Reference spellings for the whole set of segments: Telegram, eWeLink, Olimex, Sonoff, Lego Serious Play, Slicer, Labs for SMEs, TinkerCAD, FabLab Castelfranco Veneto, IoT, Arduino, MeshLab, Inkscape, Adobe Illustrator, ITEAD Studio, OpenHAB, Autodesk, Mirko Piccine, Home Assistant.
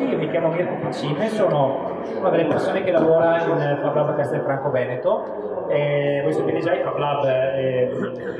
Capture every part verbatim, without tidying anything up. Io mi chiamo Mirko Piccine, sono una delle persone che lavora in FabLab Castelfranco Veneto. Eh, voi sapete già, i FabLab, eh,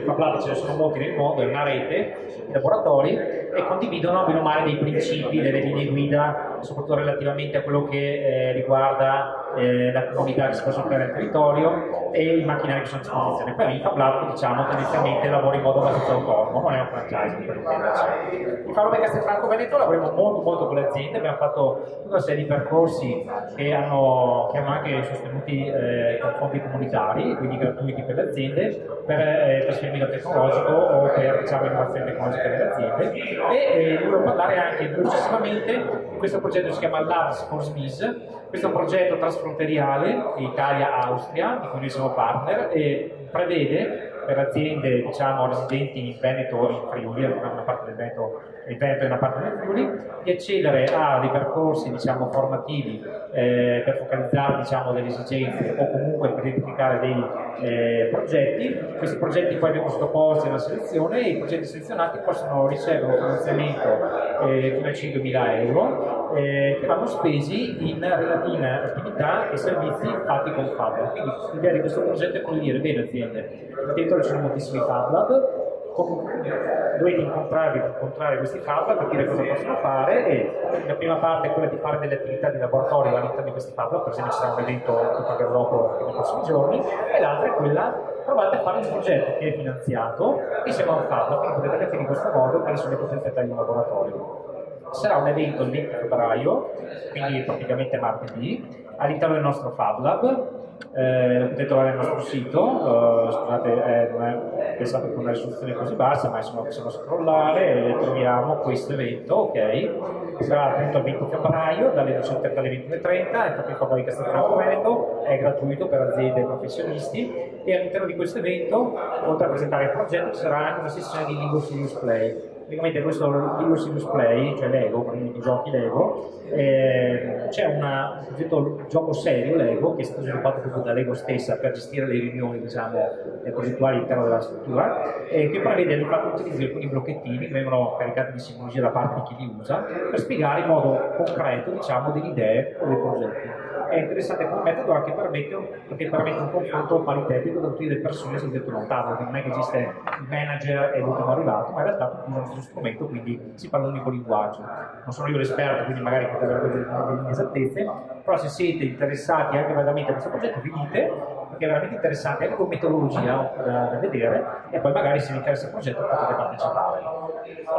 FabLab ce ne sono molti nel mondo, è una rete di laboratori e condividono bene o male dei principi, delle linee guida, soprattutto relativamente a quello che eh, riguarda eh, la comunità che si può creare nel territorio e i macchinari che sono a disposizione. Per il FabLab, diciamo, tendenzialmente lavora in modo abbastanza autonomo, non è un franchising per intenderci. Il FabLab Castelfranco Veneto lavoriamo molto molto con le aziende, abbiamo fatto tutta una serie di percorsi che hanno, che hanno anche sostenuti eh, con fondi comunitari, quindi gratuiti per le aziende, per eh, trasferimento tecnologico o per, diciamo, innovazione tecnologica delle aziende. E eh, volevo parlare anche velocissimamente di questo progetto che si chiama Labs for S M E s. Questo è un progetto trasfrontaliere Italia-Austria, di cui noi siamo partner, e prevede per aziende, diciamo, residenti in Veneto o in Friuli, almeno una parte del Veneto, il Veneto è una parte del Friuli, di accedere a dei percorsi, diciamo, formativi eh, per focalizzare, diciamo, delle esigenze o comunque per identificare dei eh, progetti. Questi progetti poi vengono sottoposti a una selezione e i progetti selezionati possono ricevere un finanziamento eh, fino a cinquemila euro eh, che vanno spesi in, in attività e servizi fatti con FabLab. Quindi l'idea di questo progetto è quello di dire, bene aziende, dentro ci sono moltissimi FabLab, dovete incontrarvi, incontrare questi FabLab, capire cosa possono fare. E la prima parte è quella di fare delle attività di laboratorio all'interno di questi FabLab, per esempio ci sarà un evento che avrò dopo nei prossimi giorni, e l'altra è quella provate a fare un progetto che è finanziato insieme a un FabLab, quindi potete capire in questo modo quali sono le potenzialità di un laboratorio. Sarà un evento il venti febbraio, quindi praticamente martedì, all'interno del nostro FabLab. Eh, lo potete trovare nel nostro sito, uh, scusate, eh, non è pensato per una risoluzione così bassa, ma insomma possiamo scrollare e troviamo questo evento, ok? Sarà appunto il venti febbraio dalle diciotto alle ventuno e trenta, è proprio il FabLab Castelfranco Veneto, è gratuito per aziende e professionisti, e all'interno di questo evento, oltre a presentare il progetto, ci sarà anche una sessione di Lego Serious Play. Praticamente questo Lego Serious Play, cioè Lego, quindi i giochi Lego, eh, c'è un progetto gioco serio Lego che è stato sviluppato proprio da Lego stessa per gestire le riunioni, diciamo, progettuali all'interno della struttura, e che prevede di fatto l'utilizzo di alcuni blocchettini che vengono caricati di simbologia da parte di chi li usa per spiegare in modo concreto, diciamo, delle idee o dei progetti. È interessante come metodo anche permette, perché permette un confronto paritetico da tutte le persone sedute a un tavolo, quindi non è che esiste il manager e l'ultimo arrivato, ma in realtà uno strumento, quindi si parla un unico linguaggio. Non sono io l'esperto, quindi magari potete avere delle inesattezze, però se siete interessati anche veramente a questo progetto vi dite, perché è veramente interessante anche come metodologia da, da vedere, e poi magari se vi interessa il progetto potete partecipare.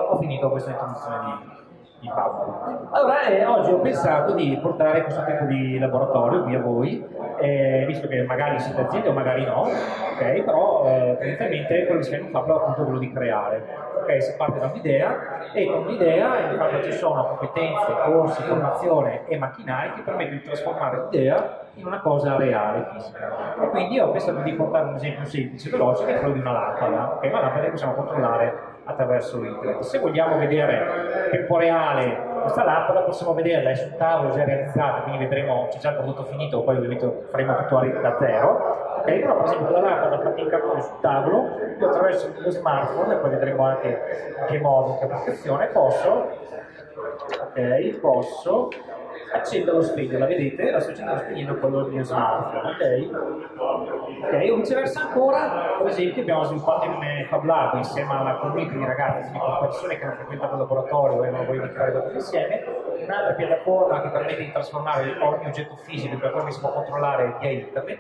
Ho finito questa introduzione di di Paolo. Allora, eh, oggi ho pensato di portare questo tipo di laboratorio qui a voi, eh, visto che magari siete aziende o magari no, okay, però eh, praticamente quello che si fa in Fablo è appunto quello di creare. Okay, si parte da un'idea e con l'idea in Fablo ci sono competenze, corsi, formazione e macchinari che permettono di trasformare l'idea in una cosa reale, fisica. E quindi ho pensato di portare un esempio semplice e veloce, che è quello di una lampada, okay, una lampada che possiamo controllare attraverso internet. Se vogliamo vedere in tempo reale questa lampada, possiamo vederla, è sul tavolo già realizzata, quindi vedremo, c'è già il prodotto finito, poi ovviamente faremo tutto da zero, okay? Però per esempio la lampada fatta in cartone sul tavolo, io attraverso lo smartphone, e poi vedremo anche in che modo, in che applicazione, posso, okay, posso accendo lo specchio, la vedete? La sto accendendo lo specchio con il mio smartphone, ok? Ok, o viceversa ancora, per esempio abbiamo sviluppato in FabLab insieme a una community di ragazzi, di persone che hanno frequentato il laboratorio e hanno voluto fare tutto insieme, un'altra piattaforma che permette di trasformare ogni oggetto fisico per quello che si può controllare via internet,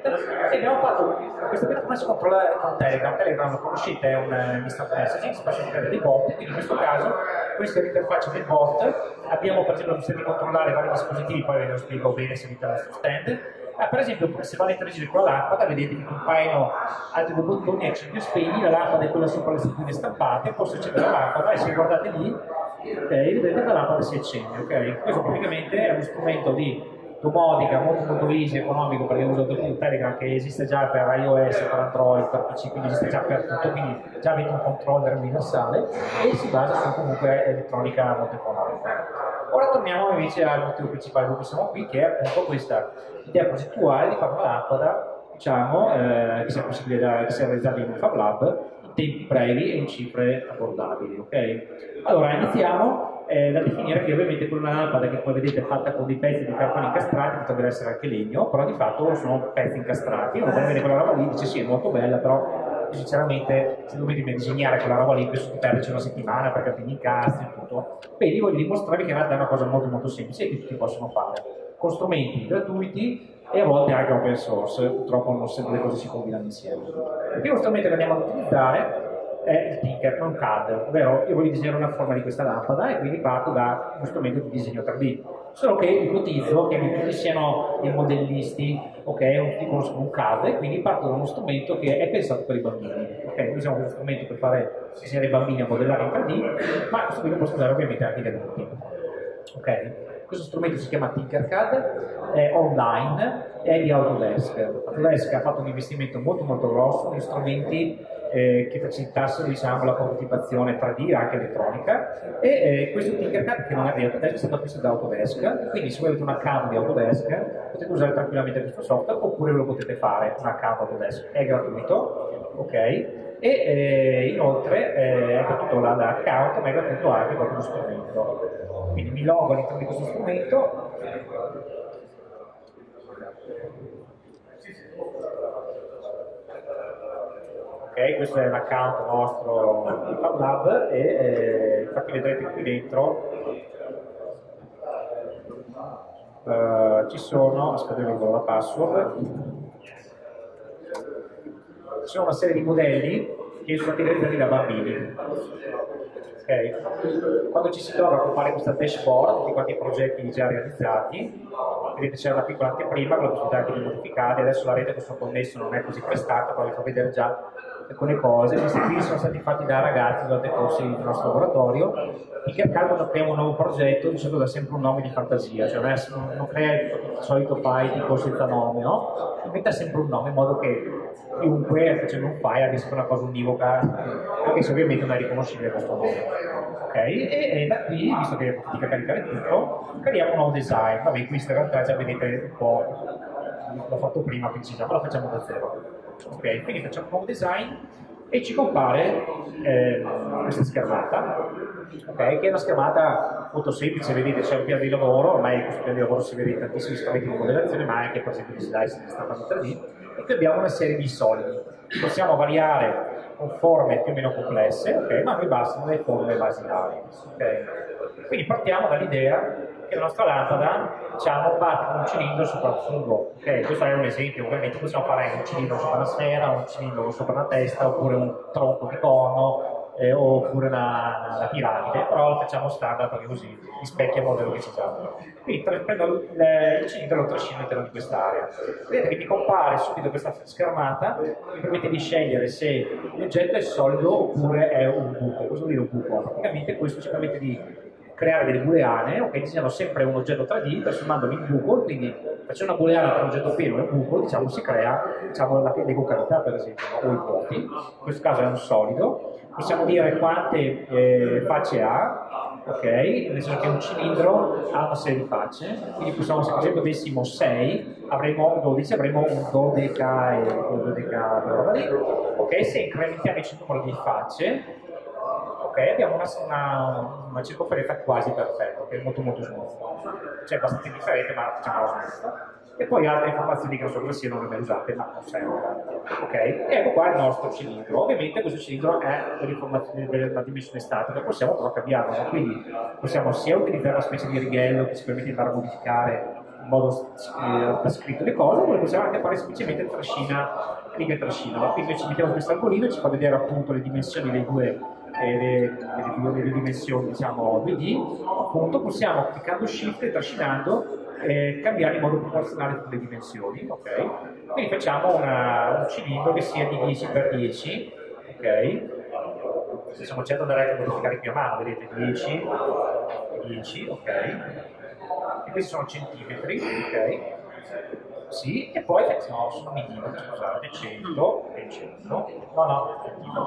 e abbiamo fatto questa piattaforma si controlla con Telegram. Telegram lo conoscete, è un instant messaging, si faccia creare dei bot, quindi in questo caso questa è l'interfaccia del bot. Abbiamo per esempio la possibilità di controllare vari dispositivi, poi ve lo spiego bene se vi interessa il stand. Ah, per esempio, se vado a interagire con la lampada, vedete che compaiono altri due bottoni, accendi e spegni, la lampada è quella sopra le scritte stampate, posso accendere la lampada e se guardate lì, okay, vedete la lampada si accende. Okay? Questo praticamente è uno strumento di domotica molto molto easy, economico, perché uso il Telegram che esiste già per iOS, per Android, per P C, quindi esiste già per tutto, quindi già avete un controller universale e si basa su comunque elettronica molto economica. Ora torniamo invece al motivo principale per cui siamo qui, che è appunto questa idea progettuale di fare una lampada, diciamo, eh, che sia possibile da, che sia realizzabile in un FabLab in tempi brevi e in cifre abbordabili, ok? Allora iniziamo eh, da definire, che ovviamente quella lampada che poi vedete è fatta con dei pezzi di cartone incastrati, potrebbe essere anche legno, però di fatto sono pezzi incastrati. Uno vede quella roba lì e dice sì, è molto bella, però sinceramente se dovete disegnare quella roba lì penso di perderci una settimana per capire gli incastri e tutto. Quindi voglio dimostrarvi che in realtà è una cosa molto molto semplice e che tutti possono fare, con strumenti gratuiti e a volte anche open source. Purtroppo non sempre le cose si combinano insieme. Il primo strumento che andiamo ad utilizzare è il TinkerCAD, ovvero io voglio disegnare una forma di questa lampada e quindi parto da uno strumento di disegno tre D. Solo che ipotizzo che non tutti siano dei modellisti, ok, non tutti conoscono un C A D, e quindi parto da uno strumento che è pensato per i bambini. Ok, noi usiamo questo strumento per fare disegnare i bambini a modellare in tre D, ma questo lo posso usare ovviamente anche gli adulti. Ok? Questo strumento si chiama TinkerCAD, è online e è di Autodesk. Autodesk ha fatto un investimento molto molto grosso in strumenti eh, che facilitassero, diciamo, la prototipazione tre D anche elettronica, e eh, questo TinkerCAD, che non è di Autodesk, è stato acquistato da Autodesk. Quindi se voi avete un account di Autodesk potete usare tranquillamente questo software, oppure lo potete fare un account Autodesk, è gratuito, ok? E eh, inoltre eh, è gratuito l'account, ma è gratuito anche per lo strumento. Quindi mi logo all'interno di questo strumento ok, questo è l'account nostro di FabLab, e eh, infatti vedrete qui dentro uh, ci sono, aspetta ancora la password, ci sono una serie di modelli che sono stati realizzati da bambini. Okay. Quando ci si trova a compare questa dashboard, tutti quanti i progetti già realizzati, vedete c'era una piccola anteprima con la possibilità anche di modificare. Adesso la rete che sono connesso non è così prestata, però vi fa vedere già alcune cose. Questi qui sono stati fatti da ragazzi durante i corsi del nostro laboratorio. In che caso creiamo un nuovo progetto, diciamo, da sempre un nome di fantasia, cioè non, non crea il solito file tipo senza nome, no? Inventa sempre un nome in modo che chiunque facendo un file abbia sempre una cosa univoca, anche se ovviamente non è riconoscibile questo nome. Okay, e, e da qui, visto che è fatica a caricare tutto, creiamo un nuovo design. Vabbè, questo in realtà già vedete un po', l'ho fatto prima, quindi già lo facciamo da zero. Ok, quindi facciamo un nuovo design e ci compare eh, questa schermata, okay, che è una schermata molto semplice. Vedete c'è un piano di lavoro, ormai questo piano di lavoro si vede in tantissimi strumenti di modellazione, ma anche per esempio di Slicer che sta facendo tre D, e qui abbiamo una serie di solidi. Possiamo variare con forme più o meno complesse, okay, ma a noi bastano le forme basilari. Okay. Quindi partiamo dall'idea che la nostra lampada, diciamo, parte con un cilindro sopra un fungo. Okay, questo è un esempio, ovviamente possiamo fare anche un cilindro sopra una sfera, un cilindro sopra una testa, oppure un tronco di corno, eh, oppure una, una piramide, però lo facciamo standard perché così rispecchia il modello che ci danno. Quindi prendo il cilindro e lo trascino all'interno di quest'area. Vedete che mi compare subito questa schermata, mi permette di scegliere se l'oggetto è solido oppure è un buco. Cosa vuol dire un buco? Praticamente questo ci permette di creare delle booleane, ok, disegnano sempre un oggetto tre D trasformandolo in buco, quindi facendo una booleana tra un oggetto pieno e un buco, diciamo, si crea, diciamo, la decocavità per esempio, o i vuoti, in questo caso è un solido. Possiamo dire quante eh, facce ha, ok, nel senso che un cilindro ha una serie di facce, quindi possiamo, se per esempio avessimo sei, avremo un dodici, avremo un dodeca e un dodeca, roba lì, ok, se incrementiamo il numero di facce, okay, abbiamo una, una, una circonferenza quasi perfetta, che è molto molto smooth, cioè abbastanza indifferente, ma facciamo la smooth. E poi altre informazioni che non so cosa siano, non le abbiamo usate, ma non servono. Okay? Ecco qua il nostro cilindro. Ovviamente questo cilindro è una dimensione statica, possiamo però cambiarlo, quindi possiamo sia utilizzare una specie di righello che ci permette di andare a modificare in modo eh, da scritto le cose, oppure possiamo anche fare semplicemente trascina, riga e trascina. Quindi ci mettiamo questo angolino e ci fa vedere appunto le dimensioni dei due. E le, le, le dimensioni, diciamo, due D, appunto possiamo, cliccando Shift e trascinando, eh, cambiare in modo proporzionale tutte le dimensioni, ok? Quindi facciamo una, un cilindro che sia di dieci per dieci, ok? Stiamo cercando di andare a modificare più a mano, vedete, dieci, dieci, ok? E questi sono centimetri, ok? Sì, e poi no, sono millimetri, scusate, cento e cento, no no, cento,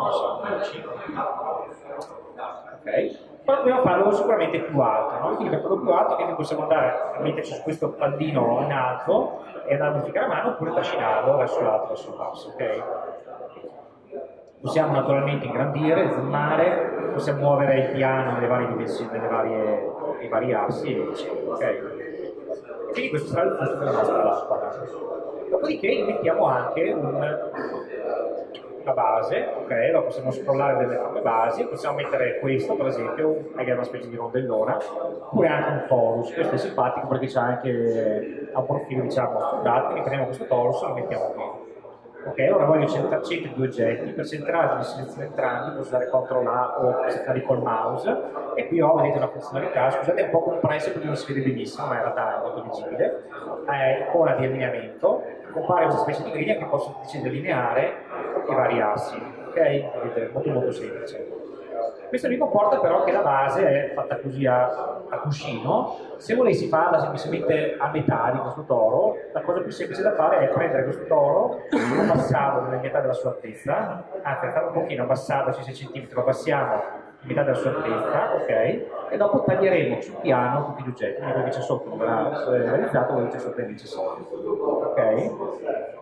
ok, poi dobbiamo farlo sicuramente più alto, no? Quindi per farlo più alto che possiamo andare a metterci su questo pallino in alto e andare a modificare a mano, oppure trascinarlo verso l'alto, verso il basso, ok? Possiamo naturalmente ingrandire, zoomare, possiamo muovere il piano nelle varie dimensioni, nelle varie, nei vari assi, ok? Quindi questo sarà il punto della nostra lampada. Dopodiché mettiamo anche un, una base, ok? La possiamo scrollare delle basi, possiamo mettere questo per esempio, magari una specie di rondellona, oppure anche un torus. Questo è simpatico perché c'è anche un profilo, diciamo, fondato, quindi prendiamo questo torus e lo mettiamo qui. Ok, ora voglio centrare due oggetti, per centrarli li seleziono entrambi, posso dare C T R L A o stare col mouse, e qui ho, vedete, una funzionalità, scusate, è un po' compressa perché non si vede benissimo, ma in realtà è molto visibile, è icona di allineamento, compare una specie di griglia che posso delineare i vari assi, ok? Vedete, molto molto semplice. Questo mi comporta però che la base è fatta così a, a cuscino. Se volessi farla semplicemente a metà di questo toro, la cosa più semplice da fare è prendere questo toro, abbassarlo nella metà della sua altezza, anzi farlo un pochino, abbassarlo sei centimetri, lo abbassiamo a metà della sua altezza, ok? E dopo taglieremo sul piano tutti gli oggetti, quindi quello che c'è sotto non verrà realizzato, quello che c'è sotto invece sotto, ok?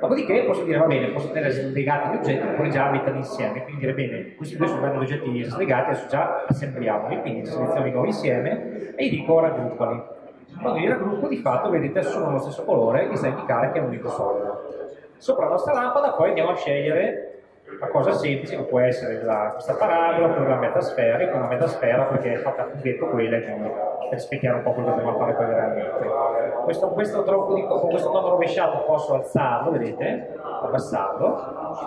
Dopodiché posso dire, va bene, posso tenere slegati gli oggetti oppure già metterli insieme, quindi dire, bene, questi due sono due oggetti slegati, adesso già assembliamoli, quindi seleziono i nuovi insieme e gli dico raggruppali. Quando li raggruppo, di fatto, vedete, sono lo stesso colore, mi sa indicare che è un unico solido. Sopra la nostra lampada poi andiamo a scegliere la cosa semplice, che può essere la, questa parabola, oppure la metasfera, e con la metasfera perché è fatta a funghetto quella, quindi per spiegare un po' quello che dobbiamo fare poi veramente. Questo, questo tronco di, con questo nodo rovesciato posso alzarlo, vedete, abbassarlo,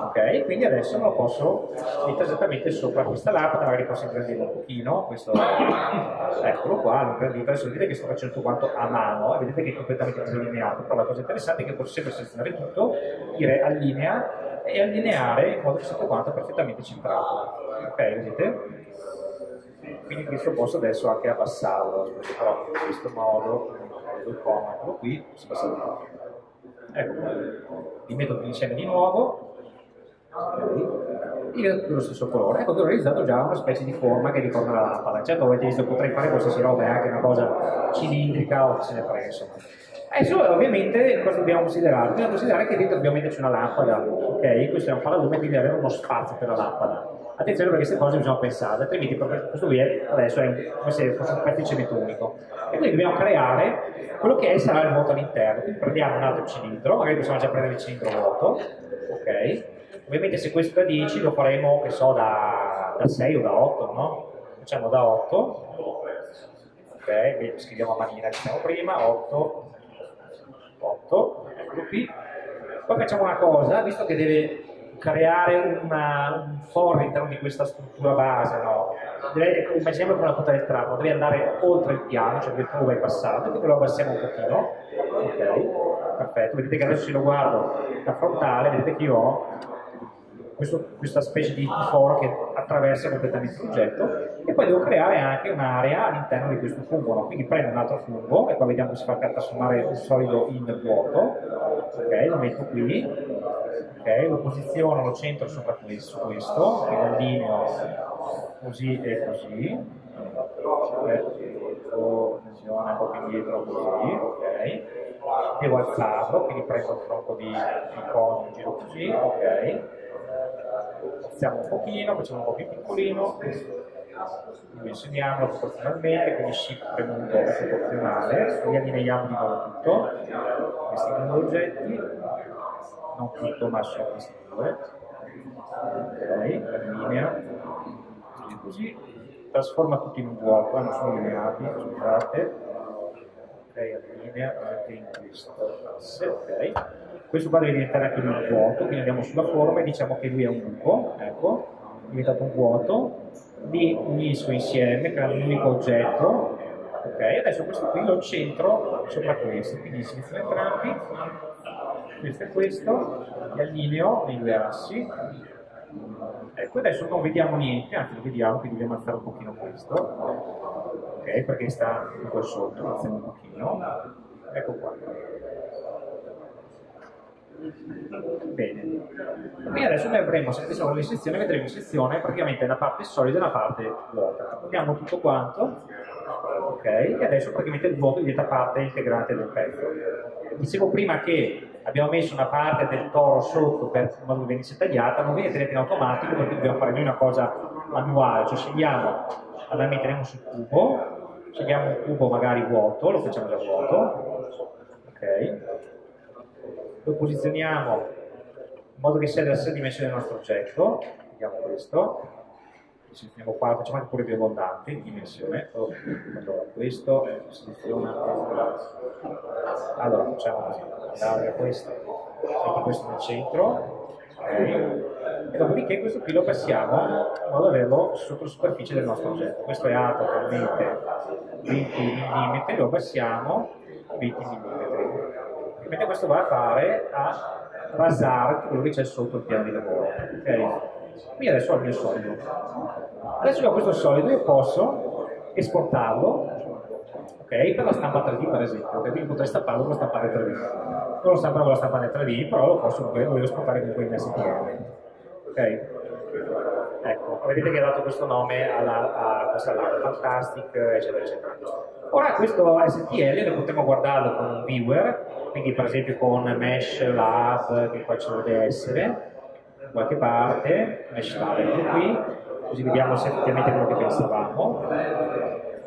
ok? Quindi adesso lo posso mettere esattamente sopra questa lampada, magari posso ingrandirlo un pochino, questo, eccolo qua, lo ingrandito, adesso vedete che sto facendo tutto quanto a mano, e vedete che è completamente allineato, però la cosa interessante è che posso sempre selezionare tutto, dire allinea, e allineare in modo che sia tutto quanto perfettamente centrato, ok, vedete? Quindi questo posso adesso anche abbassarlo, però in questo modo, il comando qui, si passa da ecco, li metto insieme di nuovo, li vedo tutto lo stesso colore, ecco che ho realizzato già una specie di forma che ricorda la lampada. Certo, avete visto, potrei fare qualsiasi roba, è anche una cosa cilindrica o che se ne frega, insomma. Adesso ovviamente cosa dobbiamo considerare? Dobbiamo considerare che dentro dobbiamo metterci una lampada, ok? Questo è un paralume, quindi avere uno spazio per la lampada. Attenzione perché queste cose bisogna pensare, altrimenti questo qui è, adesso è come se fosse un pezzo unico. E quindi dobbiamo creare quello che è, sarà il vuoto all'interno. Quindi prendiamo un altro cilindro, magari possiamo già prendere il cilindro vuoto, ok? Ovviamente se questo è da dieci lo faremo, che so, da, da sei o da otto, no? Facciamo da otto, ok? Scriviamo a manina che facciamo prima, otto, otto, eccolo qui. Poi facciamo una cosa, visto che deve creare una, un foro all'interno di questa struttura base, no? Deve, immaginiamo come una punta del trapano, deve andare oltre il piano, cioè che il tubo è passato, quindi lo abbassiamo un pochino, ok, perfetto, vedete che adesso se lo guardo da frontale, vedete che io ho questo, questa specie di foro che attraversa completamente il progetto, e poi devo creare anche un'area all'interno di questo fungo, no? Quindi prendo un altro fungo, e qua vediamo come si fa a trasformare il solido in vuoto, ok, lo metto qui, ok, lo posiziono, lo centro sopra questo, questo, e lo allineo così e così, lo posiziono un po' più indietro così, ok, devo alzarlo, quindi prendo il tronco di, di cono, lo giro così, ok, alziamo un pochino, facciamo un po' più piccolino, dimensioniamolo proporzionalmente, quindi shift premuto proporzionale, riallineiamo di nuovo tutto, questi due oggetti, non tutto ma sono questi due, ok, la linea, così, così, trasforma tutti in un vuoto, non sono lineati, scusate, ok, la linea, anche in questo asse, ok, questo qua deve diventare anche un vuoto, quindi andiamo sulla forma e diciamo che lui è un buco, ecco, è diventato un vuoto, li unisco insieme, creando un unico oggetto, ok, adesso questo qui lo centro sopra questo, quindi si mettono entrambi, questo e questo, li allineo nei due assi, ecco, adesso non vediamo niente, anzi lo vediamo, quindi dobbiamo alzare un pochino questo, ok, perché sta un po' sotto, lo alziamo un pochino, ecco qua. Bene, e adesso noi avremo, se sono le sezioni, vedremo in sezione praticamente la parte solida e la parte vuota. Abbiamo tutto quanto, ok, e adesso praticamente il vuoto diventa parte integrante del pezzo. Dicevo prima che abbiamo messo una parte del toro sotto per in modo che venisse tagliata, non viene tagliata in automatico perché dobbiamo fare noi una cosa manuale, cioè scegliamo, allora metteremo sul cubo, scegliamo un cubo magari vuoto, lo facciamo già vuoto, ok, lo posizioniamo in modo che sia della stessa dimensione del nostro oggetto, vediamo questo, selezioniamo qua, facciamo anche pure più abbondante in dimensione, allora questo, seleziona, allora facciamo così, allarga questo, metti questo nel centro. Okay. E dopodiché questo qui lo passiamo in modo da averlo sotto la superficie del nostro oggetto. Questo è alto attualmente venti millimetri, lo passiamo venti millimetri. Mentre questo va a fare a basare quello che c'è sotto il piano di lavoro. Okay. Qui adesso ho il mio solido. Adesso ho questo solido, io posso esportarlo, okay, per la stampa tre D per esempio, quindi potrei stamparlo per stampare tre D. Non lo stamperò con la stampante tre D, però lo posso dover stampare comunque in S T M. Ok? Ecco, vedete che ha dato questo nome alla, a questa lab, Fantastic, eccetera, eccetera. Ora questo S T L lo potremo guardarlo con un viewer, quindi per esempio con MeshLab, che qua ci deve essere, da qualche parte, MeshLab è qui, così vediamo se effettivamente quello che pensavamo.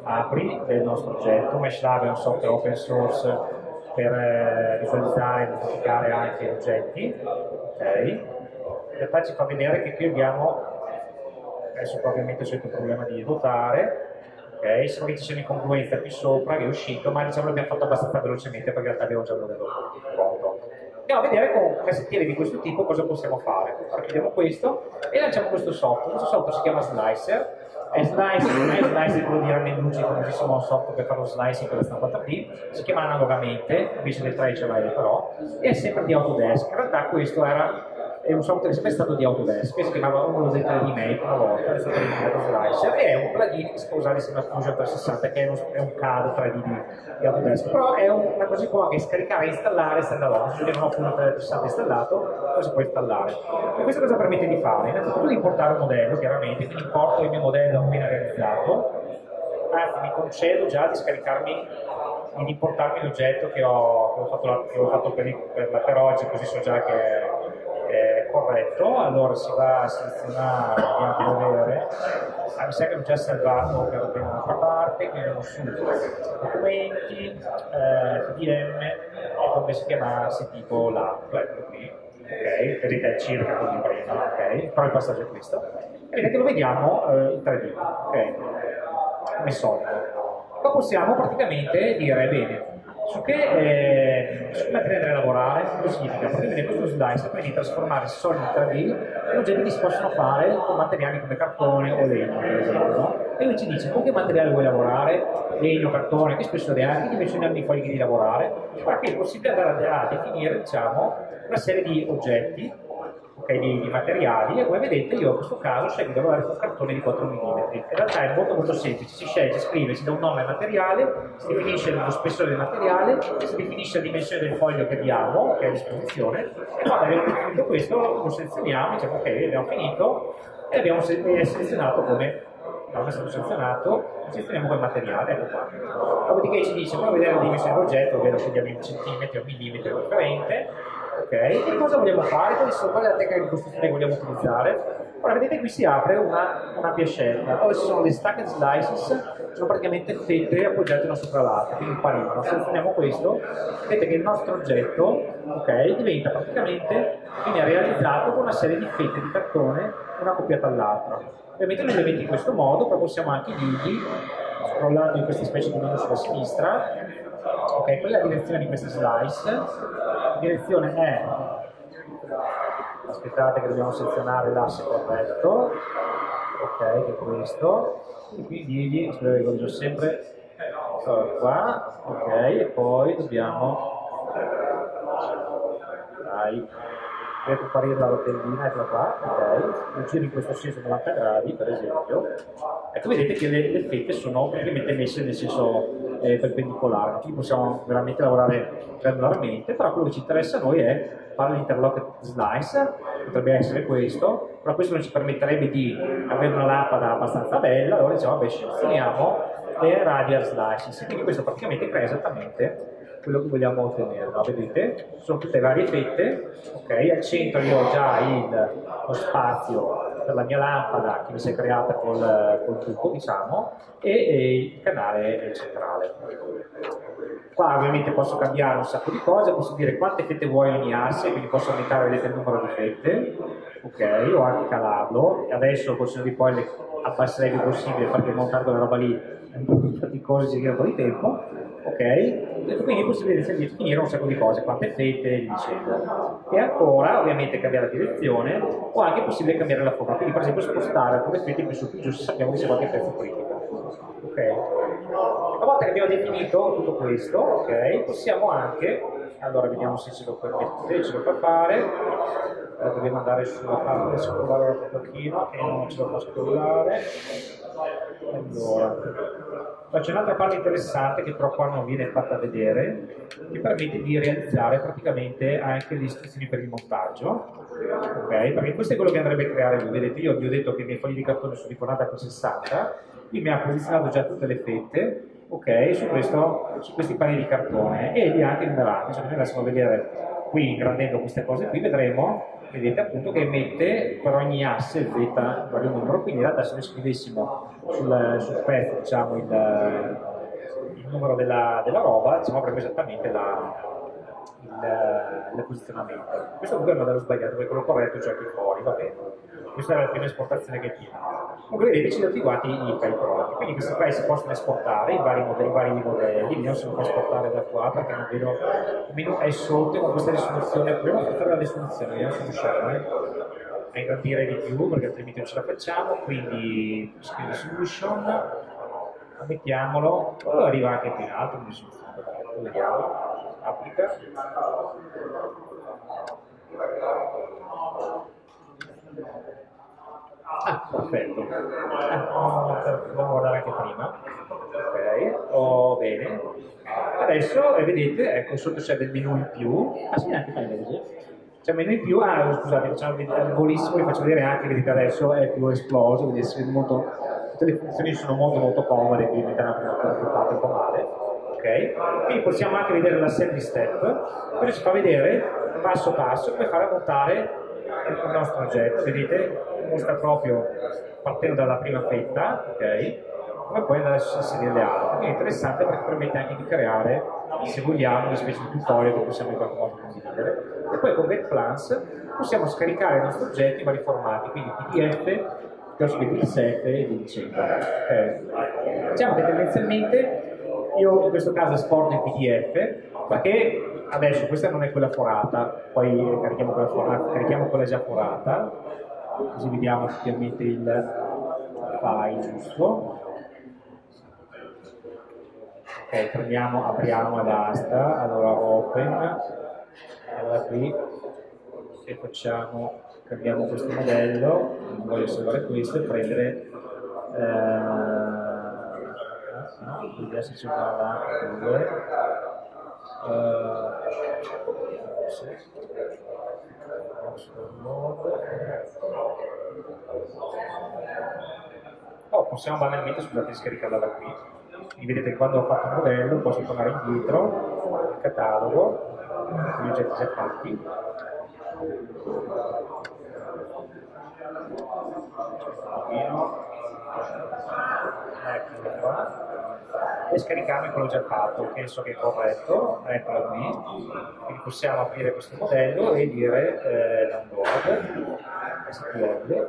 Apri il nostro oggetto, MeshLab è un software open source per visualizzare e modificare anche oggetti, ok? In realtà ci fa vedere che qui abbiamo, adesso probabilmente c'è il problema di ruotare, ok? Sembra che ci sia un'incongruenza qui sopra che è uscito, ma diciamo l'abbiamo fatto abbastanza velocemente perché in realtà abbiamo già dovuto pronto. Andiamo a vedere con un cassettiere di questo tipo cosa possiamo fare. Partiamo questo e lanciamo questo software, questo software si chiama Slicer. È slice, non è slice quello di Ranellucci, come ci sono software per fare lo slicing per la stampa tre D, si chiama analogamente, invece del tre G L però, e è sempre di Autodesk. In realtà questo era, è un software che è sempre stato di Autodesk, si chiamava uno dei tre D Make una volta, è stato dedicato a Slicer, e è un plugin che si può usare insieme a Fusion trecentosessanta, che è, uno, è un C A D tre D di Autodesk, però è una cosa che può anche scaricare e installare, standalone, se non ho appunto trecentosessanta installato, lo si può installare. E questo cosa permette di fare? Innanzitutto di importare un modello, chiaramente, quindi importo il mio modello appena realizzato, anzi mi concedo già di scaricarmi e di importarmi l'oggetto che ho, che ho fatto, la, che ho fatto per, per, per oggi, così so già che è, è corretto. Allora si va a selezionare, andiamo a vedere, ah, mi sa che l'ho già salvato per un'altra parte, quindi andiamo su documenti, eh, P D M, e come si chiamasse tipo l'app, ecco qui. Ok, vedete circa come prima, ok, però il passaggio è questo. E vedete, lo vediamo eh, in tre D, ok, come solito. Qua possiamo praticamente dire, bene, su che, eh, su che materiale lavorare, cosa significa? Praticamente questo slice permette di trasformare soldi in tre D in oggetti che si possono fare con materiali come cartone o legno, per esempio. E lui ci dice con che materiale vuoi lavorare, legno, cartone, che spessore ha, che dimensioni hanno i fogli di lavorare, ma che è possibile andare a definire, diciamo, una serie di oggetti, okay, di, di materiali, e come vedete io in questo caso scelgo di lavorare con un cartone di quattro millimetri. In realtà è molto molto semplice, si sceglie, si scrive, si dà un nome al materiale, si definisce lo spessore del materiale, si definisce la dimensione del foglio che abbiamo, che è a disposizione, e quando abbiamo finito questo lo selezioniamo, diciamo ok, abbiamo finito, e abbiamo selezionato come non è stato selezionato, selezioniamo quel materiale, ecco qua. Dopodiché ci dice, vogliamo vedere la dimensione dell'oggetto, ovvero scegliamo in centimetri o millimetri o differente, ok? E cosa vogliamo fare? Quali sono le tecniche di costruzione che vogliamo utilizzare? Ora vedete qui si apre un'ampia scelta, dove ci sono le stacked slices, sono praticamente fette appoggiate una sopra l'altra, quindi un parino. Selezioniamo questo, vedete che il nostro oggetto, ok, diventa praticamente, viene realizzato con una serie di fette di cartone, una copiata all'altra. Ovviamente noi le mettiamo in questo modo, poi possiamo anche dirgli, scrollando in questa specie di menu sulla sinistra, ok, quella è la direzione di questa slice, la direzione è, aspettate che dobbiamo selezionare l'asse corretto, ok, che è questo, e qui dirgli, aspettate che lo dico sempre, allora qua, ok, e poi dobbiamo, dai, per comparire la rotellina, eccola qua, ok, lo giro in questo senso novanta gradi per esempio, ecco vedete che le, le fette sono praticamente messe nel senso eh, perpendicolare, quindi possiamo veramente lavorare granularmente, però quello che ci interessa a noi è fare l'interlock slicer, potrebbe essere questo, però questo non ci permetterebbe di avere una lampada abbastanza bella, allora diciamo vabbè selezioniamo le radial slices, quindi questo praticamente crea esattamente quello che vogliamo ottenere, no? Vedete? Sono tutte varie fette, okay? Al centro io ho già il, lo spazio per la mia lampada che mi si è creata col, col trucco, diciamo, e, e il canale centrale. Qua ovviamente posso cambiare un sacco di cose, posso dire quante fette vuoi ogni asse, quindi posso aumentare, vedete, il numero di fette, ok, o anche calarlo. Adesso col senno di poi le abbasserei più possibile, perché montare quella roba lì è un po' faticoso, ci un po' di tempo, ok, e quindi è possibile definire un sacco di cose, quante fette, eccetera. E ancora ovviamente cambiare la direzione, o anche è possibile cambiare la forma, quindi per esempio spostare alcune fette più su più giù se sappiamo che c'è qualche pezzo critico. Ok, una volta che abbiamo definito tutto questo, ok, possiamo anche, allora vediamo se ce lo permette, ce lo fa fare, eh, dobbiamo andare sulla parte scrollare un pochino e non ce lo fa scrollare. Allora, faccio un'altra parte interessante che però qua non viene fatta vedere, che permette di realizzare praticamente anche le istruzioni per il montaggio, ok, perché questo è quello che andrebbe a creare. Vedete, io vi ho detto che i miei fogli di cartone sono di quaranta per sessanta, qui mi ha posizionato già tutte le fette, ok, su, questo, su questi panni di cartone, e li ha anche numerati. Se noi andassimo a vedere qui, ingrandendo queste cose qui, vedremo, vedete appunto, che mette per ogni asse Z un vario numero. Quindi in realtà, se noi scrivessimo sul, sul pezzo, diciamo, il, il numero della, della roba, diciamo, avrebbe esattamente la... il, il posizionamento. Questo comunque è un modello sbagliato, perché quello corretto c'è qui fuori, va bene. Questa era la prima esportazione che tiene. Comunque vedete, ci sono attivati i file pronti, quindi questi file si possono esportare, i vari modelli, i vari modelli. Io non si può esportare da qua perché non vedo, il menu è sotto con questa risoluzione. Proviamo a portare la risoluzione, vediamo se riusciamo eh. a ingrandire di più, perché altrimenti non ce la facciamo. Quindi screen resolution, mettiamolo, allora arriva anche più in alto, vediamo. Applica, ah, perfetto, dobbiamo guardare anche prima, ok, oh, bene, adesso eh, vedete, ecco, sotto c'è del menu in più, ah sì, anche meglio, c'è menu in più, ah scusate, facciamo vedere volissimo, vi faccio vedere anche, vedete adesso è più esploso, vedete, molto, tutte le funzioni sono molto molto comode, quindi metterà una puntata un po' male. Okay. Quindi possiamo anche vedere l'assembly step, questo ci fa vedere passo passo come fare a montare il nostro oggetto. Vedete, mostra proprio partendo dalla prima fetta, ok, come poi andare a inserire le altre. Quindi è interessante perché permette anche di creare, se vogliamo, una specie di tutorial che possiamo in qualche modo condividere. E poi con GetPlans possiamo scaricare il nostro oggetto in vari formati, quindi P D F, P D F e via dicendo. Okay. Diciamo che tendenzialmente io in questo caso esporto il P D F, perché adesso questa non è quella forata, poi carichiamo quella, forata, carichiamo quella già forata, così vediamo effettivamente il file giusto. Ok, prendiamo, apriamo l'asta, allora open, allora qui, e facciamo, cambiamo questo modello, non voglio salvare questo e prendere... Eh, adesso ci va due, oh, possiamo banalmente, scusate, scaricarla da qui. Quindi vedete, quando ho fatto il modello posso tornare indietro il catalogo, gli oggetti già fatti. Ecco qua, e scaricarmi quello già fatto, penso che è corretto, eccolo qui. Quindi possiamo aprire questo modello e dire eh, download, S T L,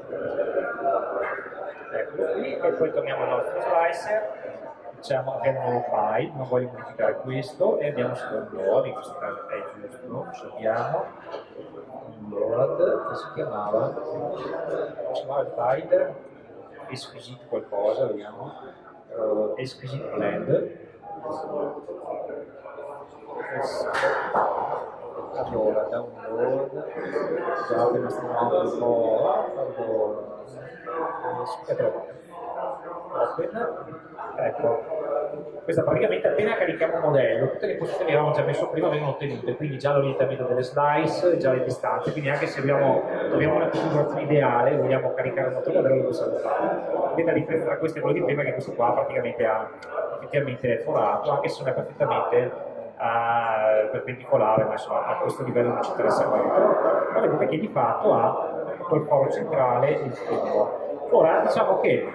eccolo qui, e poi torniamo al nostro slicer, diciamo che è un nuovo file, non voglio modificare questo, e andiamo su download, in questo caso è giusto, ci abbiamo, download, che si chiamava, si chiamava il file, esquisito qualcosa, vediamo, Uh, Exquisite Blend, allora download, scusate ma stiamo un po' open, ecco, questa praticamente appena carichiamo un modello tutte le posizioni che avevamo già messo prima vengono ottenute, quindi già l'orientamento delle slice, già le distanze, quindi anche se abbiamo, abbiamo una configurazione ideale, vogliamo caricare un altro modello, lo possiamo fare. Vedete la differenza tra questo e quello di prima, che questo qua praticamente ha effettivamente forato, anche se non è perfettamente eh, perpendicolare, ma insomma a questo livello non ci interessa molto. Vedete che di fatto ha col polo centrale il tubo. Ora diciamo che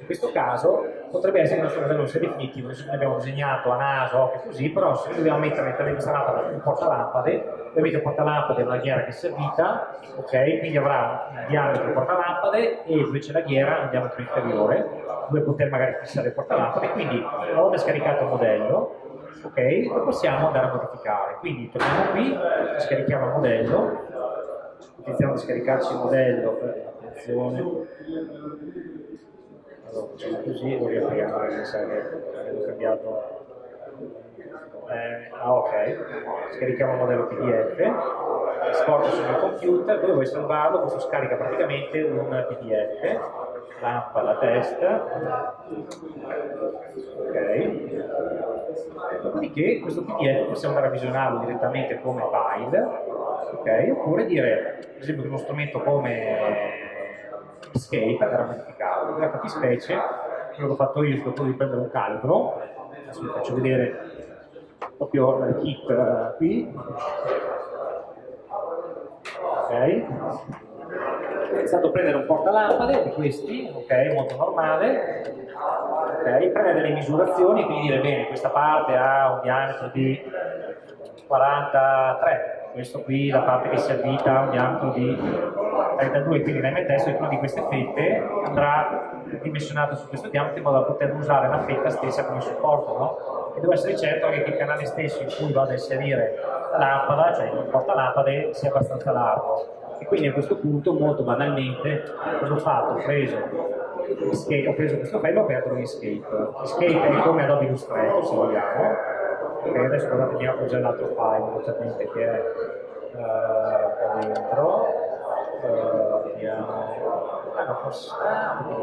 in questo caso potrebbe essere che il nostro modello non sia definitivo, noi abbiamo disegnato a naso, occhio così, però se dobbiamo mettere in questa lampada un portalampade, ovviamente il portalampade è una ghiera che è servita, ok? Quindi avrà un diametro di portalampade e invece la ghiera ha un diametro inferiore, dove poter magari fissare il portalampade, quindi una volta scaricato il modello, ok? Lo possiamo andare a modificare, quindi torniamo qui, scarichiamo il modello, iniziamo a scaricarci il modello, attenzione. Allora, facciamo così, lo riapriamo, mi sa che avevo cambiato. Eh, ah, ok. Scarichiamo il modello P D F, esporto sul mio computer, dove vuoi salvarlo, questo scarica praticamente un P D F, lampa la testa, ok. Dopodiché questo P D F possiamo andare a visionarlo direttamente come file, ok, oppure dire, per esempio, uno strumento come Inkscape andare a modificarlo. Nella fattispecie, quello che ho fatto io è quello di prendere un calibro, adesso vi faccio vedere proprio il kit qui, ok, ho pensato a prendere un portalampade di questi, ok, molto normale, ok, prendere delle misurazioni, quindi dire bene, questa parte ha un diametro di quarantatré, questo qui, la parte che si avvita, un diametro di trentadue, quindi l'M T S è una di queste fette, andrà dimensionata su questo diametro in modo da poter usare la fetta stessa come supporto, no? E devo essere certo che il canale stesso in cui vado a inserire la lampada, cioè il portalampade, sia abbastanza largo. E quindi a questo punto, molto banalmente, cosa ho fatto? Ho preso, ho preso questo file e ho aperto l'Inkscape. Inkscape è come Adobe Illustrator, se vogliamo. Ok, adesso guardate che ho già l'altro file, sapete che è uh, qua dentro, uh, vediamo, ah no, forse, ah, no,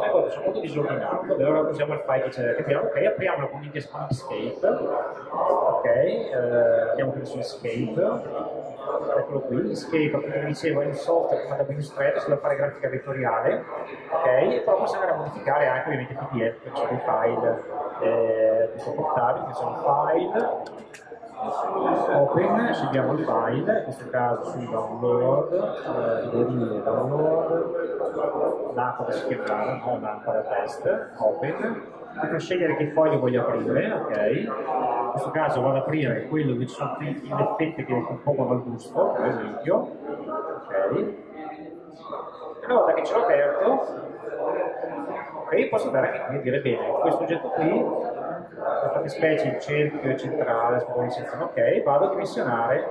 le cose sono molto disordinate, allora usiamo il file che c'è, che abbiamo, ok, apriamolo con Inkscape, ok, andiamo qui su Inkscape, eccolo qui, Inkscape, come dicevo, è un software fatto da Illustrator sulla fare grafica vettoriale, ok, e poi possiamo andare a modificare anche ovviamente P D F, perciò i file eh, portabili, che sono file, open, scegliamo il file, in questo caso su download, eh, download, lampada schermata, no, lampada test, open, e per scegliere che foglio voglio aprire, ok, in questo caso vado ad aprire quello dove ci sono le fette che compongono il busto, per esempio, ok, una volta che ce l'ho aperto, ok, posso andare anche qui a dire bene, questo oggetto qui, questa specie il cerchio centrale, ok, vado a dimensionare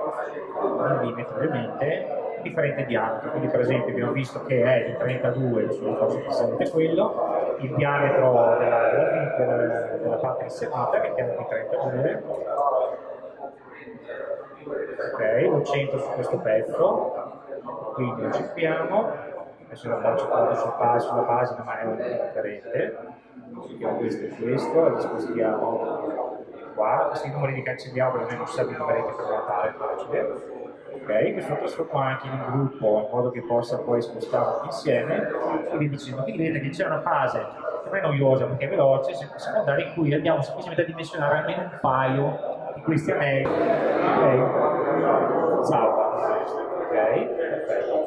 un millimetro ovviamente differente diametro, quindi per esempio abbiamo visto che è di trentadue, sono forse quello, il diametro della, della, della, della parte inserita che è di trentadue, ok, lo centro su questo pezzo, quindi lo cerchiamo, adesso lo faccio tutto sulla, sulla pagina ma è un po' differente. Scegliamo questo e questo, e spostiamo qua, questi numeri li cancelliamo perché non servono per guardare, facile. Ok, questo lo trasformo anche in un gruppo in modo che possa poi spostarlo insieme. Quindi dicendo, quindi vedete che c'è una fase che non è noiosa perché è veloce, secondaria, in cui andiamo semplicemente a dimensionare almeno un paio di questi anelli. Ok, salva. Ok, perfetto.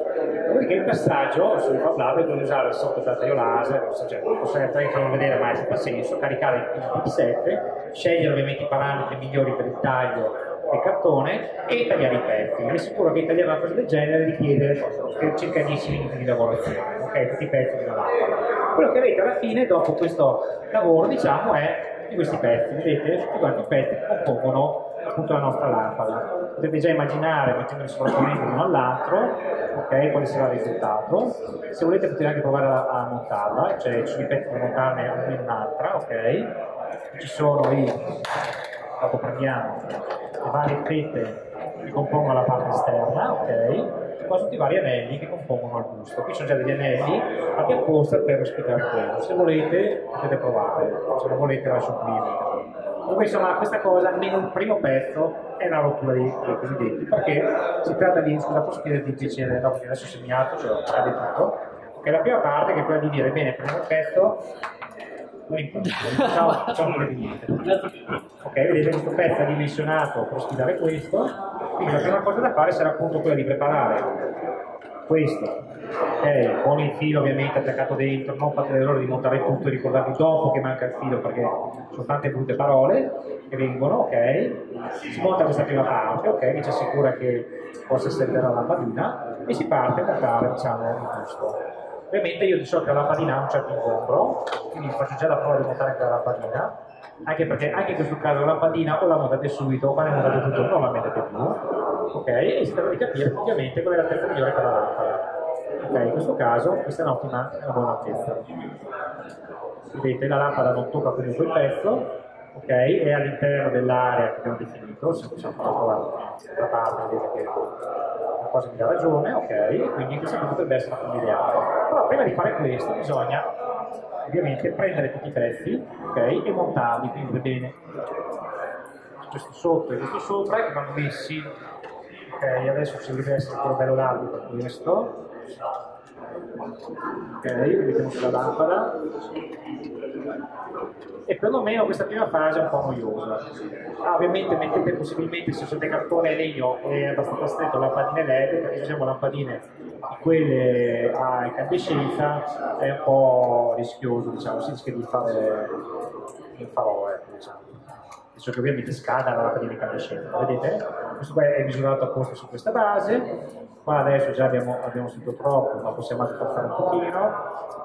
Dopodiché il passaggio sul FabLab è quello di usare il software taglio laser, non so, cioè, non vedere mai se fa senso, caricare il pixel, scegliere ovviamente i parametri migliori per il taglio del cartone e tagliare i pezzi. Mi assicuro che tagliare una cosa del genere richiede circa dieci minuti di lavorazione, ok? Tutti i pezzi della lampada. Quello che avete alla fine, dopo questo lavoro, diciamo, è di questi pezzi, vedete? Tutti quanti i pezzi che compongono appunto la nostra lampada. Potete già immaginare, mettendo il sovrapponente l'uno all'altro, ok, quale sarà il risultato. Se volete potete anche provare a, a montarla, cioè ci sono i pezzi per montarne uno in un'altra, ok? Ci sono i, dopo prendiamo le varie fette che compongono la parte esterna, ok? Qua sono i vari anelli che compongono il busto. Qui sono già degli anelli fatti apposta per ospitare quello. Se volete potete provare, se non volete lascio qui. Comunque insomma questa cosa nel primo pezzo è una rottura dei cosiddetti, perché si tratta di, scusa posso chiederti il piacere dopo che adesso ho segnato, cioè ho detto, che è la prima parte che è quella di dire bene, prendiamo il pezzo, ciao, ciao non è niente. Ok, vedete questo pezzo è dimensionato per sfidare questo, quindi la prima cosa da fare sarà appunto quella di preparare questo, eh, con il filo ovviamente attaccato dentro, non fate l'errore di montare tutto e ricordarvi dopo che manca il filo perché sono tante brutte parole che vengono, ok? Si monta questa prima parte, ok? Che ci assicura che possa servire la lampadina e si parte a dare, diciamo, il gusto. Ovviamente io di solito la lampadina ha un certo ingombro, quindi faccio già la prova di montare anche la lampadina, anche perché anche in questo caso la lampadina o la montate subito, o la montate tutto, non la mettete più. Ok, e si tratta di capire ovviamente qual è la testa migliore per la lampada. Ok, in questo caso questa è un'ottima, una buona altezza. Vedete, la lampada non tocca comunque il pezzo, ok, è all'interno dell'area che abbiamo definito, se possiamo fare la parte, vedete che la cosa mi dà ragione, ok, quindi questa potrebbe essere una cosa ideale. Però prima di fare questo bisogna ovviamente prendere tutti i pezzi, ok, e montarli, quindi va bene questo sotto e questo sopra, che vanno messi. Ok, adesso ci dovrebbe essere ancora bello largo per questo. Ok, mettiamo sulla lampada. E perlomeno questa prima fase è un po' noiosa. Ah, ovviamente mettete possibilmente, se usate cartone e legno è abbastanza stretto, lampadine L E D, perché usiamo lampadine quelle a incandescenza, è un po' rischioso, diciamo, si rischia di fare il favore, diciamo. Cioè che ovviamente scada la lampadina incandescente, vedete? Questo qua è misurato apposta su questa base, qua adesso già abbiamo, abbiamo sentito troppo, ma possiamo anche portare un pochino,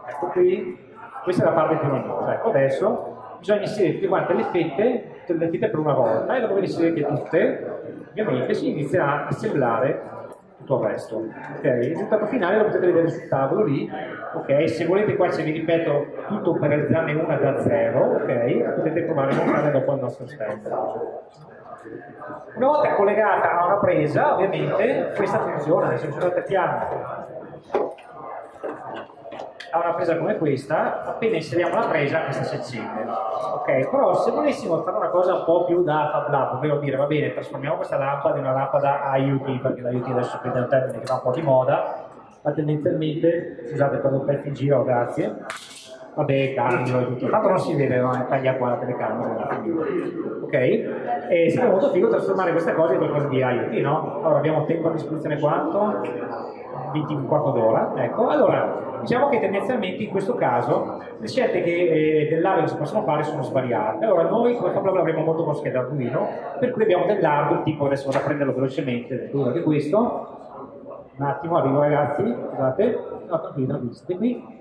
ecco qui, questa è la parte più noiosa, ecco adesso bisogna inserire tutte quante le fette, tutte le fette per una volta, e dopo che le inserite tutte, ovviamente si inizia a assemblare tutto il resto. Ok, il risultato finale lo potete vedere sul tavolo lì, ok, se volete qua se vi ripeto tutto per realizzarne una da zero, ok, potete provare a montare dopo il nostro stand. Una volta collegata a una presa, ovviamente questa funziona, se lo attacchiamo a una presa come questa, appena inseriamo la presa questa si accende. Ok, però se volessimo fare una cosa un po' più da FabLab, ovvero dire va bene, trasformiamo questa lampada in una lampada I O T, perché l'I O T adesso è un termine che va un po' di moda, ma tendenzialmente, scusate quando un pezzo in giro, grazie, vabbè, cambio e tutto, tanto non si vede, non è taglia qua la telecamera, ok? E sarebbe molto figo trasformare questa cosa in qualcosa di I O T, no? Allora abbiamo tempo a disposizione quanto? un quarto d'ora, ecco. Allora, diciamo che tendenzialmente in questo caso le scelte che, eh, dell'hardware che si possono fare sono svariate. Allora, noi come FabLab avremo molto con scheda Arduino, per cui abbiamo dell'hardware, tipo adesso vado a prenderlo velocemente, che questo, un attimo, arrivo ragazzi, scusate, no, tranquillo, non visite qui,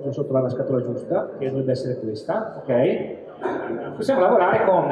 sono sotto la scatola giusta, che dovrebbe essere questa, ok? Possiamo lavorare con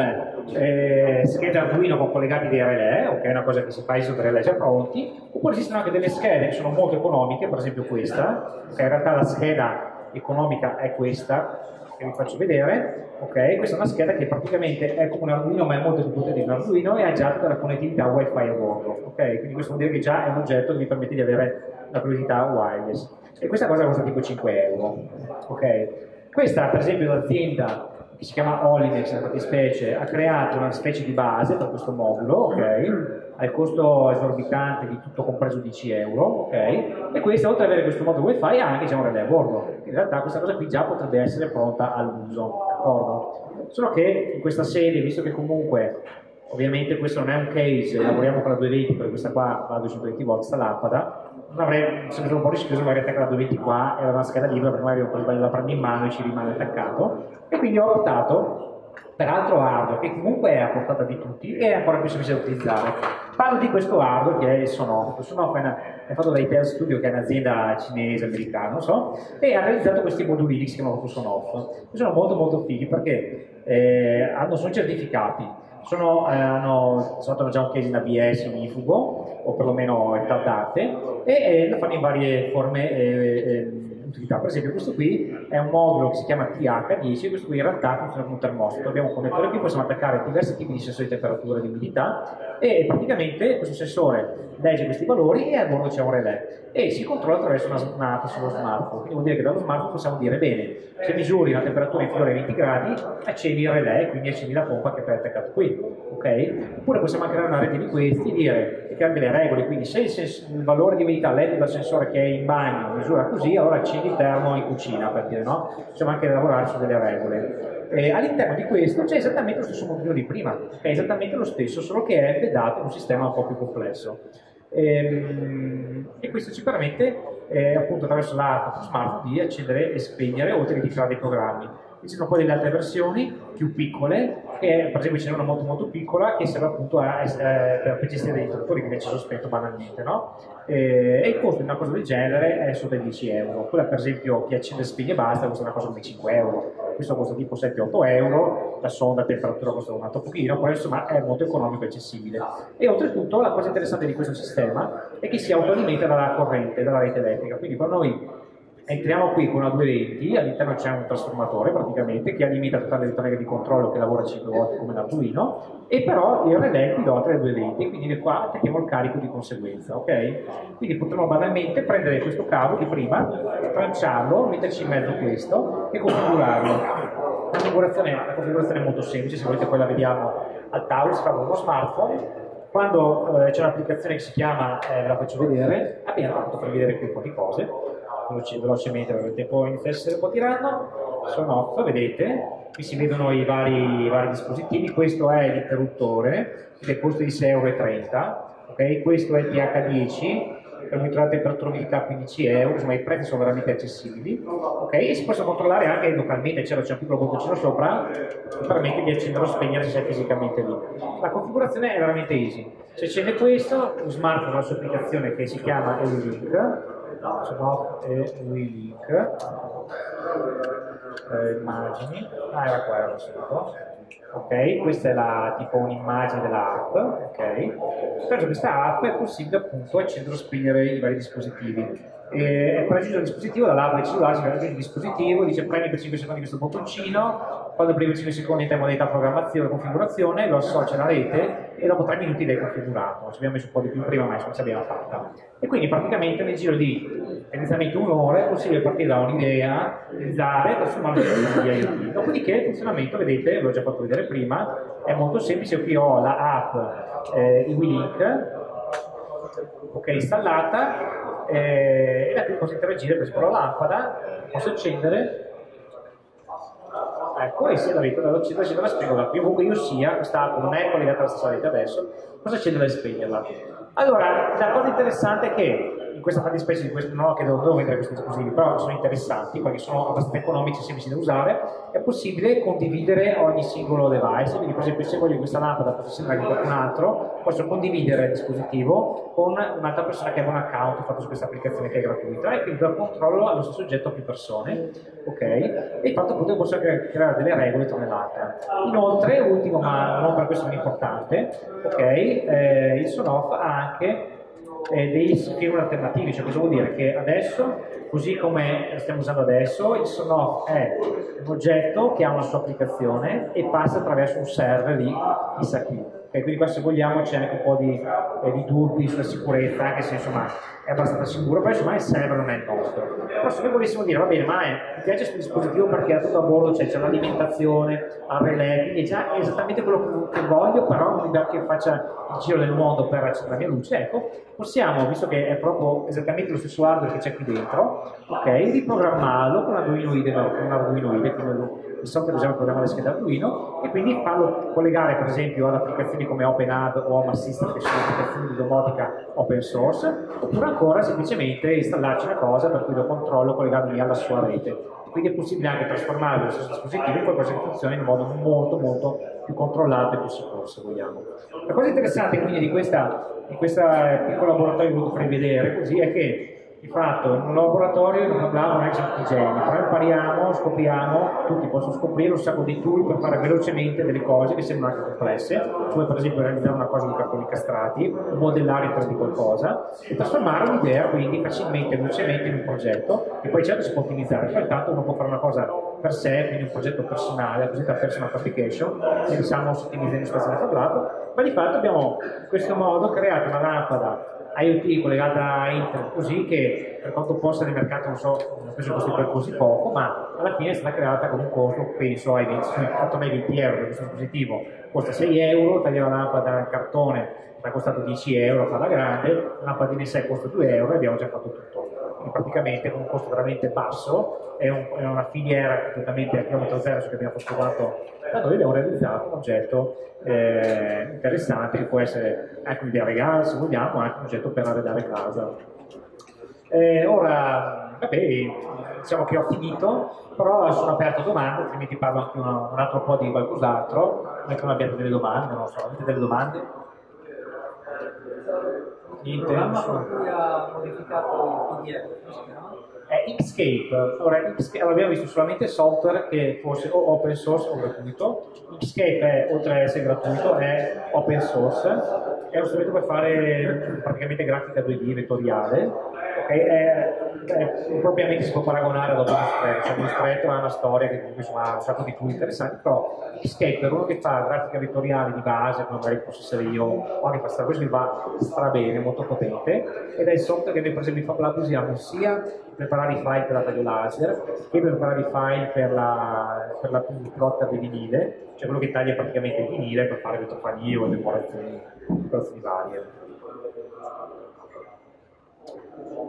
eh, schede Arduino con collegati dei relè, ok, una cosa che si fa ISO relè già pronti, oppure esistono anche delle schede che sono molto economiche, per esempio questa, ok, in realtà la scheda economica è questa, che vi faccio vedere, ok, questa è una scheda che praticamente è come un Arduino ma è molto più potente di un Arduino e ha già tutta la connettività Wi-Fi a bordo, ok, quindi questo vuol dire che già è un oggetto che vi permette di avere la priorità wireless e questa cosa costa tipo cinque euro, ok, questa per esempio l'azienda che si chiama Olimex, nella fattispecie, ha creato una specie di base per questo modulo, ok? Al costo esorbitante di tutto compreso dieci euro, ok? E questa, oltre ad avere questo modulo Wi-Fi, ha anche diciamo, un relè a bordo. In realtà questa cosa qui già potrebbe essere pronta all'uso, d'accordo? Solo che in questa sede, visto che comunque, ovviamente questo non è un case, lavoriamo con la duecentoventi, perché questa qua va a duecentoventi volt, sta lampada, non avrei, sono un po' rischioso magari attaccare la duecentoventi qua, era una scheda libera, perché magari poi la prendo in mano e ci rimane attaccato, e quindi ho optato per altro hardware che comunque è a portata di tutti e è ancora più semplice da utilizzare. Parlo di questo hardware che è il Sonoff. Sonoff è, una, è fatto da ITEAD Studio, che è un'azienda cinese, americana, non so, e ha realizzato questi modulini che si chiamano Sonoff, che sono molto molto fighi perché eh, hanno, sono certificati. Sono, eh, hanno, hanno già un case in A B S unifugo, o perlomeno tardate, e eh, lo fanno in varie forme eh, eh, utilità. Per esempio questo qui è un modulo che si chiama T H dieci, questo qui in realtà funziona come un termostato. Abbiamo un connettore che possiamo attaccare diversi tipi di sensori di temperatura e di umidità e praticamente questo sensore legge questi valori e a bordo c'è un relè e si controlla attraverso una, una app sullo smartphone. Quindi vuol dire che dallo smartphone possiamo dire bene, se misuri una temperatura inferiore ai venti gradi accendi il relè e quindi accendi la pompa che è attaccata qui, ok? Oppure possiamo creare una rete di questi, dire che hanno delle regole, quindi se il, senso, il valore di umidità legge dal sensore che è in bagno misura così, allora accendi il termo in cucina, per dire, no? Possiamo anche lavorare su delle regole. Eh, all'interno di questo c'è esattamente lo stesso modulo di prima, è esattamente lo stesso, solo che è embeddato in un sistema un po' più complesso. E, e questo ci permette, eh, appunto attraverso l'app smartphone, di accedere e spegnere oltre che di creare dei programmi. Ci sono poi delle altre versioni più piccole, che, per esempio ce n'è una molto molto piccola che serve appunto a, a, per gestire degli interruttori che invece sospetto banalmente, no? E, e il costo di una cosa del genere è solo dei dieci euro, quella per esempio che accende spegne e basta costa una cosa come cinque euro, questo costa tipo sette otto euro, la sonda a temperatura costa un altro pochino, però insomma è molto economico e accessibile. E oltretutto la cosa interessante di questo sistema è che si autoalimenta dalla corrente, dalla rete elettrica, quindi per noi entriamo qui con una duecentoventi, all'interno c'è un trasformatore praticamente che alimenta tutta l'elettronica di controllo che lavora cinque volte come l'Arduino, e però il relè qui dota le duecentoventi, quindi qua attacchiamo il carico di conseguenza, ok? Quindi potremo banalmente prendere questo cavo di prima, tranciarlo, metterci in mezzo questo e configurarlo. La configurazione, la configurazione è molto semplice, se volete poi la vediamo al tavolo, si fa con uno smartphone. Quando eh, c'è un'applicazione che si chiama, eh, ve la faccio vedere, abbiamo fatto per vedere qui un po' di cose, veloce, velocemente perché poi inizia a essere un po' tiranno, Sonoff, vedete, qui si vedono i vari, i vari dispositivi, questo è l'interruttore, che costa di sei e trenta euro, okay? Questo è il T H dieci, per monitorare temperatura e umidità quindici euro, insomma i prezzi sono veramente accessibili, ok? E si possono controllare anche localmente, c'è un piccolo bottoncino sopra che permette di accendere o spegnere se sei fisicamente lì. La configurazione è veramente easy, se accende questo, lo smartphone ha la sua applicazione che si chiama eWeLink, sono eWeLink, eh, immagini, ah era qua, era sotto. Ok, questa è la, tipo un'immagine dell'app, ok? Attraverso questa app è possibile appunto accendere o spegnere i vari dispositivi. E per raggiungere il dispositivo, la lab del cellulare si raggiunge il dispositivo, dice prendi per cinque secondi questo bottoncino, quando premi cinque secondi entra in modalità programmazione e configurazione, lo associa alla rete e dopo tre minuti l'hai configurato. Ci abbiamo messo un po' di più prima ma insomma ce l'abbiamo fatta. E quindi praticamente nel giro di inizialmente un'ora è possibile partire da un'idea, realizzare e trasformarlo in I O T. Dopodiché il funzionamento, vedete, l'ho già fatto vedere prima, è molto semplice, qui ho la app eh, eWeLink, ok, installata. E da qui posso interagire, per esempio la lampada, posso accendere, ecco, e se la rete dalla accendere la spingo da qui, comunque io sia, questa app non è collegata alla stessa rete adesso, posso accenderla e spegnerla. Allora, la cosa interessante è che in questa fattispecie di questo, no, che non devo vendere questi dispositivi, però sono interessanti perché sono abbastanza economici e semplici da usare, è possibile condividere ogni singolo device, quindi per esempio se voglio questa lampada posso accendere anche qualcun altro, posso condividere il dispositivo con un'altra persona che ha un account fatto su questa applicazione che è gratuita e quindi do controllo allo stesso oggetto a più persone, ok? E il fatto appunto che posso creare delle regole tra le latte. Inoltre, ultimo ma non per questo non importante, ok? Eh, il Sonoff ha anche Eh, dei firmware alternativi, cioè cosa vuol dire? Che adesso, così come stiamo usando adesso, il Sonoff è un oggetto che ha una sua applicazione e passa attraverso un server di chissà chi. Okay, quindi qua se vogliamo c'è anche un po' di, eh, di dubbi sulla sicurezza, anche se insomma è abbastanza sicuro, però insomma il server non è il nostro. Però se noi volessimo dire, va bene, ma è, mi piace questo dispositivo perché ha tutto a bordo, cioè c'è un'alimentazione, ha un relè, quindi è già esattamente quello che voglio, però non mi dà che faccia il giro del mondo per accendere la mia luce, ecco, possiamo, visto che è proprio esattamente lo stesso hardware che c'è qui dentro, ok, riprogrammarlo con Arduino I D E, no, con Arduino I D E, quindi il software usiamo il programma delle schede Arduino e quindi farlo collegare per esempio ad applicazioni come OpenHAB o Home Assistant, che sono applicazioni di domotica open source, oppure ancora semplicemente installarci una cosa per cui lo controllo collegandomi alla sua rete. Quindi è possibile anche trasformare lo stesso dispositivo in qualcosa che funziona in modo molto molto più controllato e più sicuro, se vogliamo. La cosa interessante quindi di questa, di questa piccolo laboratorio che ho voluto farvi vedere così è che di fatto in un laboratorio in una lab non è esatto igienico, impariamo, scopriamo, tutti possono scoprire un sacco di tool per fare velocemente delle cose che sembrano anche complesse, come per esempio realizzare una cosa con cartoni castrati, modellare in tre D qualcosa e trasformare un'idea quindi facilmente e velocemente in un progetto, e poi certo si può ottimizzare, poi tanto uno può fare una cosa per sé, quindi un progetto personale, la cosiddetta personal application, e diciamo si ottimizza in situazione FabLab, ma di fatto abbiamo in questo modo creato una lampada IoT collegata a internet, così che per quanto possa nel mercato, non so, non penso costi per così poco, ma alla fine è stata creata con un costo, penso, ai venti, venti euro per questo dispositivo, costa sei euro, tagliare la lampada dal cartone mi ha costato dieci euro, farla grande, la lampadina in sé costa due euro e abbiamo già fatto tutto. Quindi praticamente con un costo veramente basso, è, un, è una filiera completamente a chilometro zero che abbiamo fatto da noi, abbiamo realizzato un oggetto eh, interessante che può essere anche un'idea regale se vogliamo, anche un oggetto per arredare casa. Eh, ora, vabbè, diciamo che ho finito, però sono aperto a domande, altrimenti parlo anche una, un altro po' di qualcos'altro, anche non abbiate delle domande, non so, avete delle domande? Il programma con cui ha modificato il P D F è Inkscape. Allora, Inkscape, allora abbiamo visto solamente software che fosse o open source o gratuito. Inkscape è, oltre ad essere gratuito, è open source, è uno strumento per fare praticamente grafica due D vettoriale, okay? è, è, propriamente si può paragonare ad OpenHAB, OpenHAB ha una storia che comunque ha un sacco di tool interessanti, però Inkscape per uno che fa grafica vettoriale di base, come magari posso essere io, o anche fa questo, mi va strabene, molto potente, ed è il software che noi per esempio in FabLab usiamo sia preparare i file per la taglio laser e preparare i file per la, per la plotta del vinile, cioè quello che taglia praticamente il vinile per fare vetrofanie o decorazioni varie.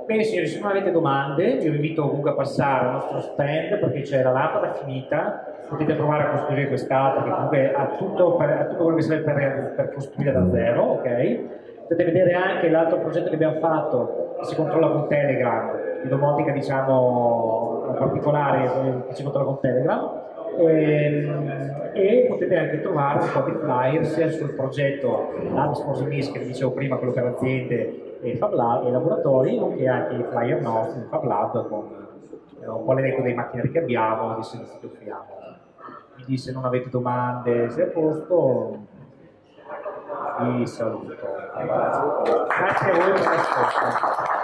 Bene signori, se non avete domande vi invito comunque a passare al nostro stand perché c'è la lampada finita, potete provare a costruire quest'altra che comunque ha tutto, per, ha tutto quello che serve per, per costruire da zero, ok? Potete vedere anche l'altro progetto che abbiamo fatto che si controlla con Telegram, di domotica diciamo particolare che si controlla con Telegram, e, e potete anche trovare un po' di flyer sia sul progetto Labs for S M E s che vi dicevo prima, quello per aziende e FabLab e laboratori, nonché anche i flyer nostri in FabLab con eh, un po' l'elenco dei macchinari che abbiamo e dei servizi che offriamo. Quindi se non avete domande, se è a posto, vi saluto. Grazie a voi per l'ascolto.